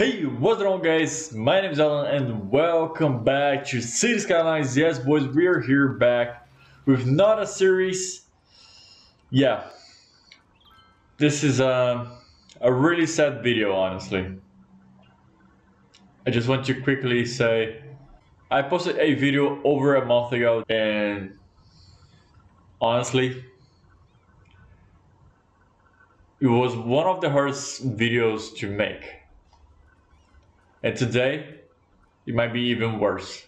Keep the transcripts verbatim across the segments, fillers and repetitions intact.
Hey, what's wrong guys? My name is Alan and welcome back to Cities: Skylines. Yes boys, we are here back with another series. Yeah, this is a, a really sad video, honestly. I just want to quickly say, I posted a video over a month ago and honestly, it was one of the hardest videos to make. And today, it might be even worse.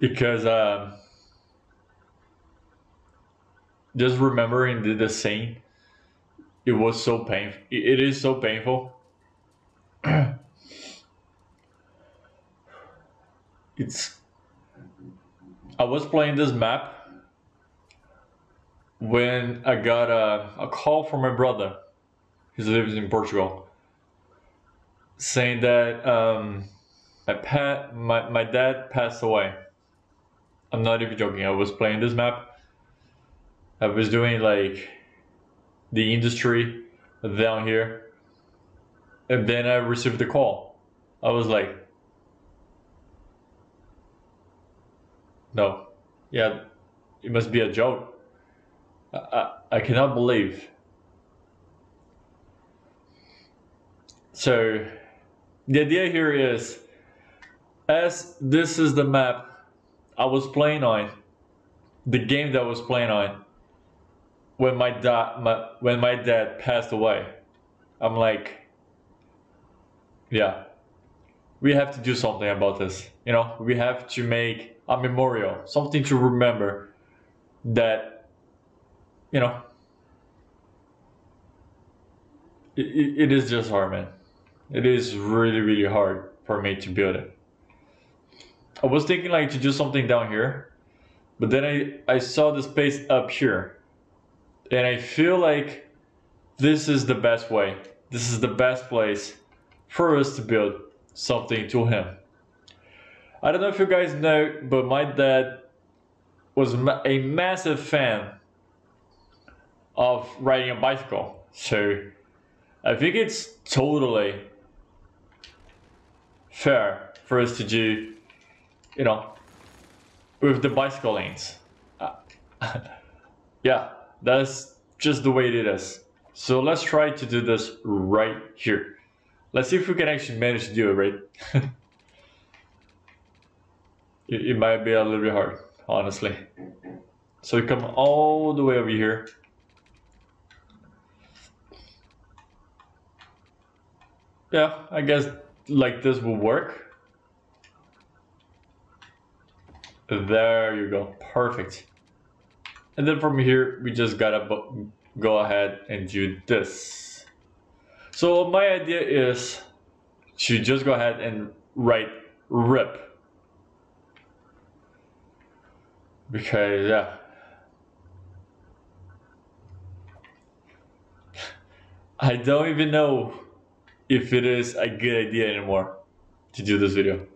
Because uh, just remembering the, the scene, it was so painful. It, it is so painful. It's. I was playing this map when I got a, a call from my brother. He lives in Portugal, saying that um, my, pa my, my dad passed away. I'm not even joking, I was playing this map. I was doing like the industry down here. And then I received the call. I was like, no, yeah, it must be a joke. I, I, I cannot believe. So the idea here is, as this is the map I was playing on, the game that I was playing on when my dad my, when my dad passed away, I'm like, yeah, we have to do something about this, you know, we have to make a memorial, something to remember that, you know, it, it is just hard, man. It is really, really hard for me to build it. I was thinking like to do something down here, but then I, I saw the space up here. And I feel like this is the best way. This is the best place for us to build something to him. I don't know if you guys know, but my dad was ma a massive fan of riding a bicycle. So I think it's totally fair for us to do, you know, with the bicycle lanes. Uh, yeah, that's just the way it is. So let's try to do this right here. Let's see if we can actually manage to do it, right? it, it might be a little bit hard, honestly. So we come all the way over here. Yeah, I guess like this will work. There you go, perfect. And then from here, we just gotta go ahead and do this. So my idea is to just go ahead and write R I P. Because, yeah. I don't even know if it is a good idea anymore to do this video.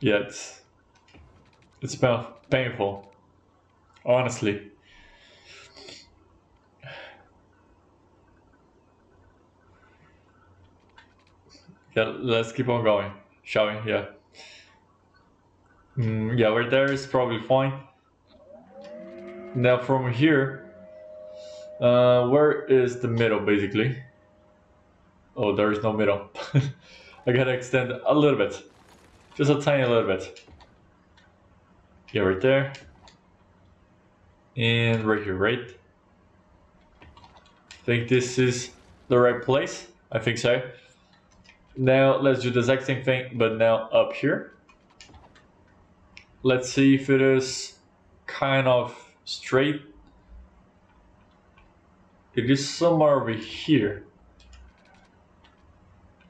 Yeah, it's, it's painful, honestly. Yeah, let's keep on going, shall we? Yeah. Mm, yeah, right there is probably fine. Now from here, uh, where is the middle basically? Oh, there is no middle. I gotta extend a little bit, just a tiny little bit. Yeah, right there. And right here, right? I think this is the right place. I think so. Now let's do the exact same thing, but now up here. Let's see if it is kind of straight. It is somewhere over here.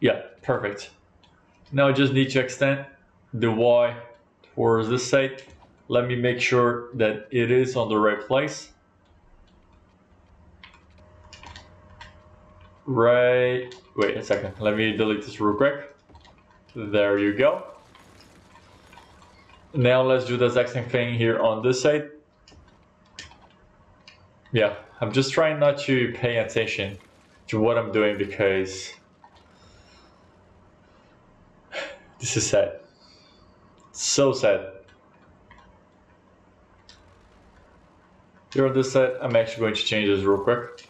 Yeah, perfect. Now I just need to extend the Y towards this side. Let me make sure that it is on the right place. Right, wait a second, let me delete this real quick. There you go. Now let's do the exact same thing here on this side. Yeah, I'm just trying not to pay attention to what I'm doing because this is sad. So sad. Here on this side, I'm actually going to change this real quick.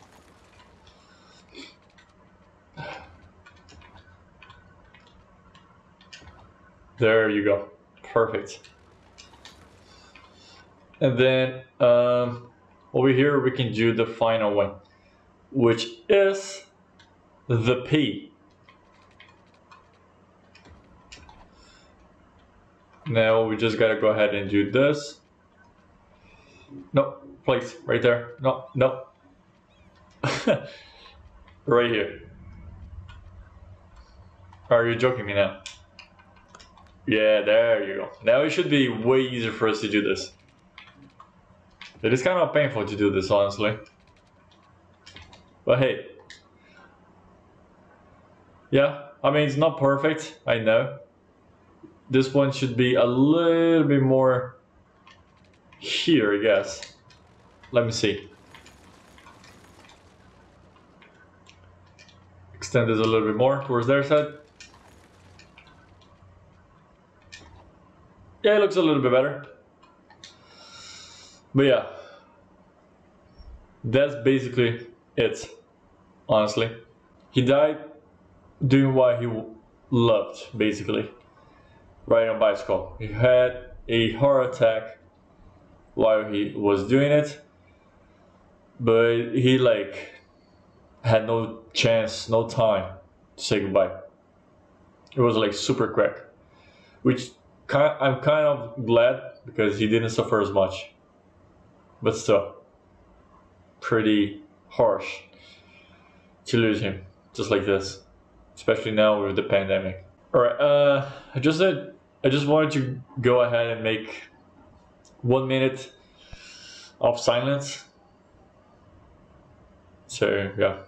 There you go. Perfect. And then um, over here, we can do the final one, which is the P. Now we just gotta go ahead and do this. No, place right there. No, no. Right here. Are you joking me now? Yeah, there you go. Now it should be way easier for us to do this. It is kind of painful to do this, honestly. But hey. Yeah, I mean, it's not perfect, I know. This one should be a little bit more here, I guess. Let me see. Extend this a little bit more towards their side. Yeah, it looks a little bit better. But yeah, that's basically it, honestly. He died doing what he loved, basically, riding a bicycle. He had a heart attack while he was doing it, but he like had no chance, no time to say goodbye. It was like super quick, which I'm kind of glad because he didn't suffer as much, but still pretty harsh to lose him just like this, especially now with the pandemic. All right, uh, I just said I just wanted to go ahead and make one minute of silence. So yeah.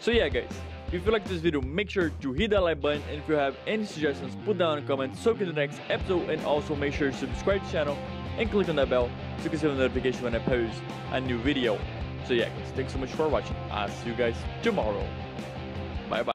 So yeah guys, if you like this video, make sure to hit that like button, and if you have any suggestions, put down in the comments so we can do the next episode, and also make sure to subscribe to the channel and click on that bell so you can see the notification when I post a new video. So yeah guys, thanks so much for watching. I'll see you guys tomorrow. Bye bye.